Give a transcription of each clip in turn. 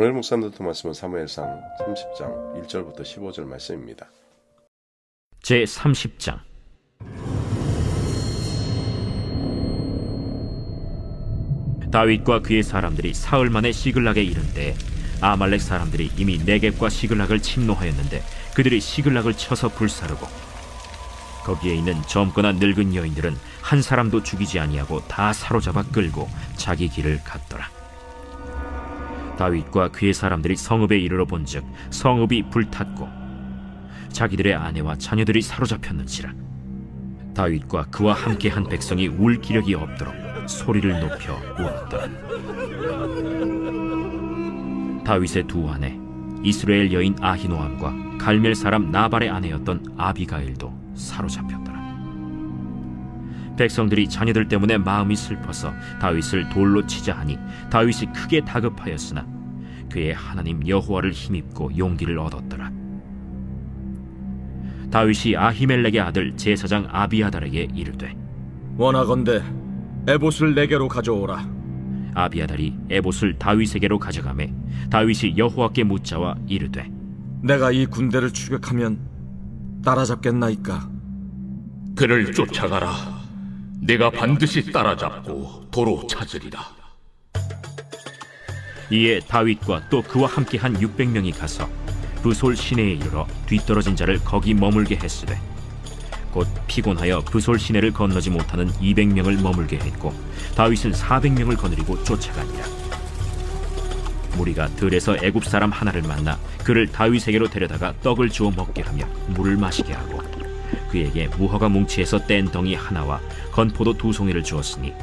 오늘 묵상드렸던 말씀은 사무엘상 30장 1절부터 15절 말씀입니다. 제30장. 다윗과 그의 사람들이 사흘 만에 시글락에 이른데 아말렉 사람들이 이미 네겝과 시글락을 침노하였는데 그들이 시글락을 쳐서 불사르고 거기에 있는 젊거나 늙은 여인들은 한 사람도 죽이지 아니하고 다 사로잡아 끌고 자기 길을 갔더라. 다윗과 그의 사람들이 성읍에 이르러 본즉 성읍이 불탔고 자기들의 아내와 자녀들이 사로잡혔는지라. 다윗과 그와 함께한 백성이 울 기력이 없도록 소리를 높여 울었더라. 다윗의 두 아내 이스라엘 여인 아히노암과 갈멜 사람 나발의 아내였던 아비가일도 사로잡혔더라. 백성들이 자녀들 때문에 마음이 슬퍼서 다윗을 돌로 치자 하니 다윗이 크게 다급하였으나 그의 하나님 여호와를 힘입고 용기를 얻었더라. 다윗이 아히멜렉의 아들 제사장 아비아달에게 이르되 원하건대 에봇을 내게로 가져오라. 아비아달이 에봇을 다윗에게로 가져가매 다윗이 여호와께 묻자와 이르되 내가 이 군대를 추격하면 따라잡겠나이까? 그를 쫓아가라. 내가 반드시 따라잡고 도로 찾으리라. 이에 다윗과 또 그와 함께한 600명이 가서 브솔 시내에 이르러 뒤떨어진 자를 거기 머물게 했으되 곧 피곤하여 브솔 시내를 건너지 못하는 200명을 머물게 했고 다윗은 400명을 거느리고 쫓아가니라. 무리가 들에서 애굽 사람 하나를 만나 그를 다윗에게로 데려다가 떡을 주어 먹게 하며 물을 마시게 하고 그에게 무화과 뭉치에서 뗀 덩이 하나와 건포도 두 송이를 주었으니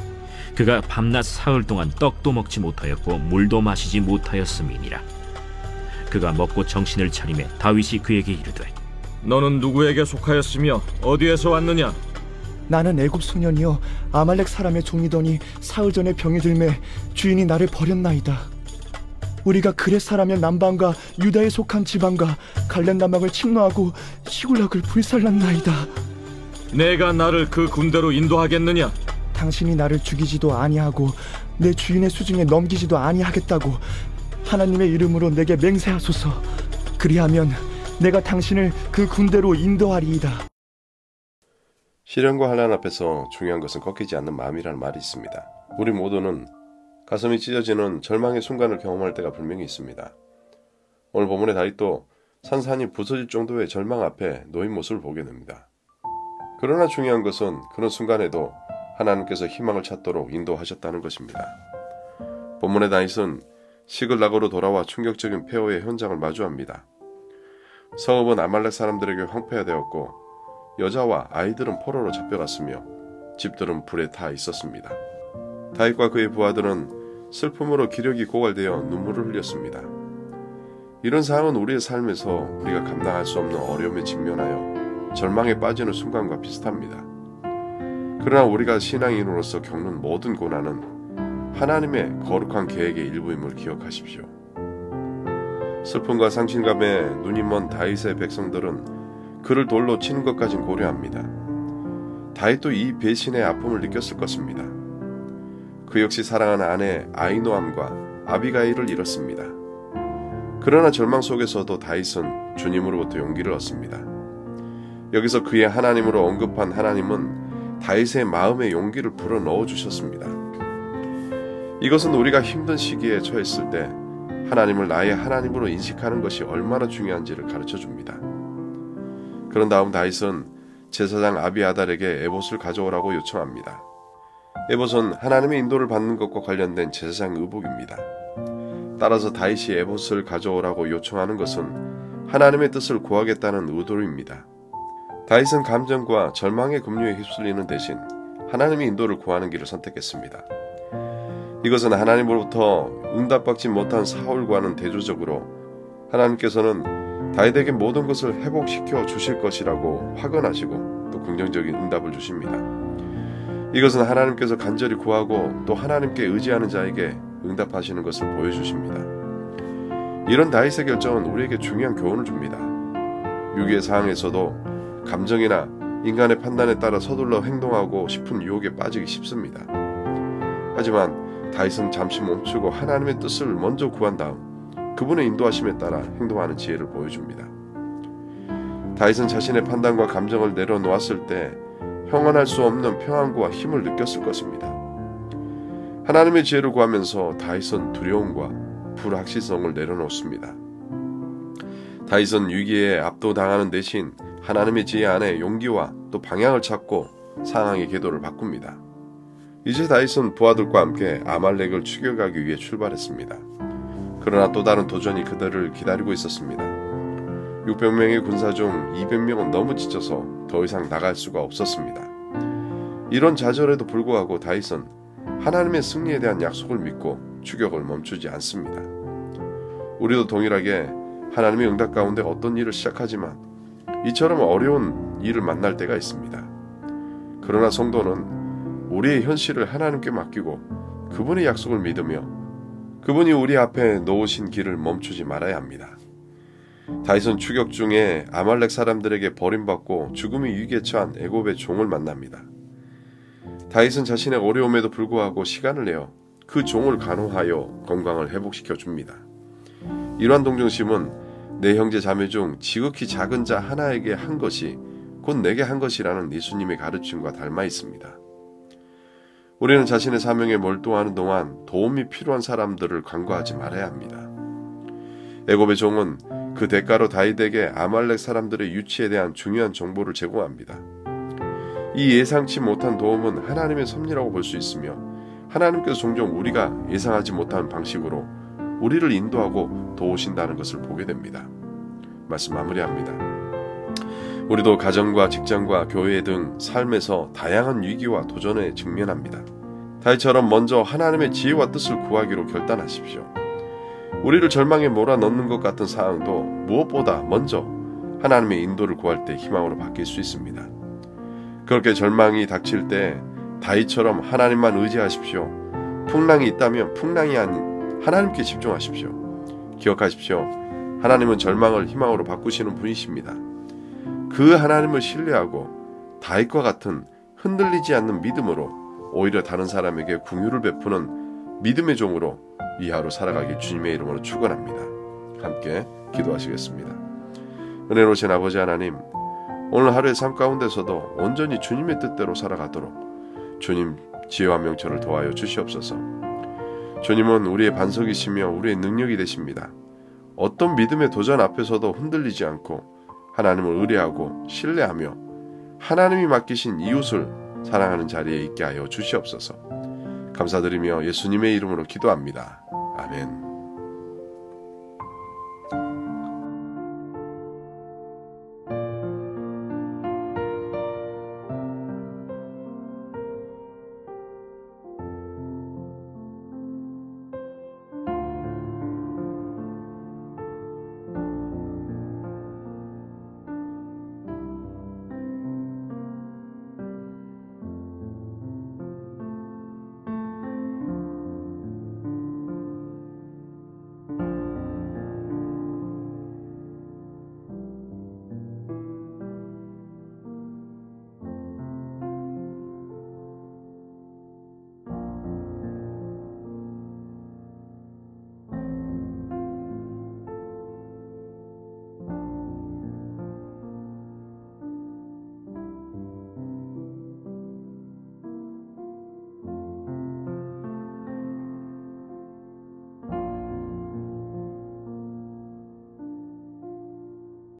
그가 밤낮 사흘 동안 떡도 먹지 못하였고 물도 마시지 못하였음이니라. 그가 먹고 정신을 차림에 다윗이 그에게 이르되 너는 누구에게 속하였으며 어디에서 왔느냐? 나는 애굽 소년이요 아말렉 사람의 종이더니 사흘 전에 병이 들매 주인이 나를 버렸나이다. 우리가 그레 사람의 남방과 유다에 속한 지방과 갈렙 남방을 침노하고 시글락을 불살랐나이다. 내가 나를 그 군대로 인도하겠느냐? 당신이 나를 죽이지도 아니하고 내 주인의 수중에 넘기지도 아니하겠다고 하나님의 이름으로 내게 맹세하소서. 그리하면 내가 당신을 그 군대로 인도하리이다. 시련과 환난 앞에서 중요한 것은 꺾이지 않는 마음이라는 말이 있습니다. 우리 모두는 가슴이 찢어지는 절망의 순간을 경험할 때가 분명히 있습니다. 오늘 본문의 다윗도 산산이 부서질 정도의 절망 앞에 놓인 모습을 보게 됩니다. 그러나 중요한 것은 그런 순간에도 하나님께서 희망을 찾도록 인도하셨다는 것입니다. 본문의 다윗은 시글락으로 돌아와 충격적인 폐허의 현장을 마주합니다. 성읍은 아말렉 사람들에게 황폐화되었고 여자와 아이들은 포로로 잡혀갔으며 집들은 불에 타 있었습니다. 다윗과 그의 부하들은 슬픔으로 기력이 고갈되어 눈물을 흘렸습니다. 이런 상황은 우리의 삶에서 우리가 감당할 수 없는 어려움에 직면하여 절망에 빠지는 순간과 비슷합니다. 그러나 우리가 신앙인으로서 겪는 모든 고난은 하나님의 거룩한 계획의 일부임을 기억하십시오. 슬픔과 상실감에 눈이 먼 다윗의 백성들은 그를 돌로 치는 것까진 고려합니다. 다윗도 이 배신의 아픔을 느꼈을 것입니다. 그 역시 사랑하는 아내 아히노암과 아비가일을 잃었습니다. 그러나 절망 속에서도 다윗은 주님으로부터 용기를 얻습니다. 여기서 그의 하나님으로 언급한 하나님은 다윗의 마음에 용기를 불어넣어 주셨습니다. 이것은 우리가 힘든 시기에 처했을 때 하나님을 나의 하나님으로 인식하는 것이 얼마나 중요한지를 가르쳐줍니다. 그런 다음 다윗은 제사장 아비아달에게 에봇을 가져오라고 요청합니다. 에봇은 하나님의 인도를 받는 것과 관련된 제사장 의복입니다. 따라서 다윗이 에봇을 가져오라고 요청하는 것은 하나님의 뜻을 구하겠다는 의도입니다. 다윗은 감정과 절망의 급류에 휩쓸리는 대신 하나님의 인도를 구하는 길을 선택했습니다. 이것은 하나님으로부터 응답받지 못한 사울과는 대조적으로 하나님께서는 다윗에게 모든 것을 회복시켜 주실 것이라고 확언하시고 또 긍정적인 응답을 주십니다. 이것은 하나님께서 간절히 구하고 또 하나님께 의지하는 자에게 응답하시는 것을 보여주십니다. 이런 다윗의 결정은 우리에게 중요한 교훈을 줍니다. 위기의 상황에서도 감정이나 인간의 판단에 따라 서둘러 행동하고 싶은 유혹에 빠지기 쉽습니다. 하지만 다윗은 잠시 멈추고 하나님의 뜻을 먼저 구한 다음 그분의 인도하심에 따라 행동하는 지혜를 보여줍니다. 다윗은 자신의 판단과 감정을 내려놓았을 때 형언할 수 없는 평안과 힘을 느꼈을 것입니다. 하나님의 지혜를 구하면서 다윗은 두려움과 불확실성을 내려놓습니다. 다윗은 위기에 압도당하는 대신 하나님의 지혜 안에 용기와 또 방향을 찾고 상황의 궤도를 바꿉니다. 이제 다윗은 부하들과 함께 아말렉을 추격하기 위해 출발했습니다. 그러나 또 다른 도전이 그들을 기다리고 있었습니다. 600명의 군사 중 200명은 너무 지쳐서 더 이상 나갈 수가 없었습니다. 이런 좌절에도 불구하고 다윗은 하나님의 승리에 대한 약속을 믿고 추격을 멈추지 않습니다. 우리도 동일하게 하나님의 응답 가운데 어떤 일을 시작하지만 이처럼 어려운 일을 만날 때가 있습니다. 그러나 성도는 우리의 현실을 하나님께 맡기고 그분의 약속을 믿으며 그분이 우리 앞에 놓으신 길을 멈추지 말아야 합니다. 다윗은 추격 중에 아말렉 사람들에게 버림받고 죽음의 위기에 처한 애굽의 종을 만납니다. 다윗은 자신의 어려움에도 불구하고 시간을 내어 그 종을 간호하여 건강을 회복시켜 줍니다. 이러한 동정심은 내 형제 자매 중 지극히 작은 자 하나에게 한 것이 곧 내게 한 것이라는 예수님의 가르침과 닮아 있습니다. 우리는 자신의 사명에 몰두하는 동안 도움이 필요한 사람들을 간과하지 말아야 합니다. 애굽의 종은 그 대가로 다윗에게 아말렉 사람들의 유치에 대한 중요한 정보를 제공합니다. 이 예상치 못한 도움은 하나님의 섭리라고 볼 수 있으며 하나님께서 종종 우리가 예상하지 못한 방식으로 우리를 인도하고 도우신다는 것을 보게 됩니다. 말씀 마무리합니다. 우리도 가정과 직장과 교회 등 삶에서 다양한 위기와 도전에 직면합니다. 다윗처럼 먼저 하나님의 지혜와 뜻을 구하기로 결단하십시오. 우리를 절망에 몰아넣는 것 같은 상황도 무엇보다 먼저 하나님의 인도를 구할 때 희망으로 바뀔 수 있습니다. 그렇게 절망이 닥칠 때 다윗처럼 하나님만 의지하십시오. 풍랑이 있다면 풍랑이 아닌 하나님께 집중하십시오. 기억하십시오. 하나님은 절망을 희망으로 바꾸시는 분이십니다. 그 하나님을 신뢰하고 다윗과 같은 흔들리지 않는 믿음으로 오히려 다른 사람에게 긍휼을 베푸는 믿음의 종으로 이하로 살아가길 주님의 이름으로 축원합니다. 함께 기도하시겠습니다. 은혜로우신 아버지 하나님, 오늘 하루의 삶 가운데서도 온전히 주님의 뜻대로 살아가도록 주님 지혜와 명철을 더하여 주시옵소서. 주님은 우리의 반석이시며 우리의 능력이 되십니다. 어떤 믿음의 도전 앞에서도 흔들리지 않고 하나님을 의뢰하고 신뢰하며 하나님이 맡기신 이웃을 사랑하는 자리에 있게 하여 주시옵소서. 감사드리며 예수님의 이름으로 기도합니다. 아멘.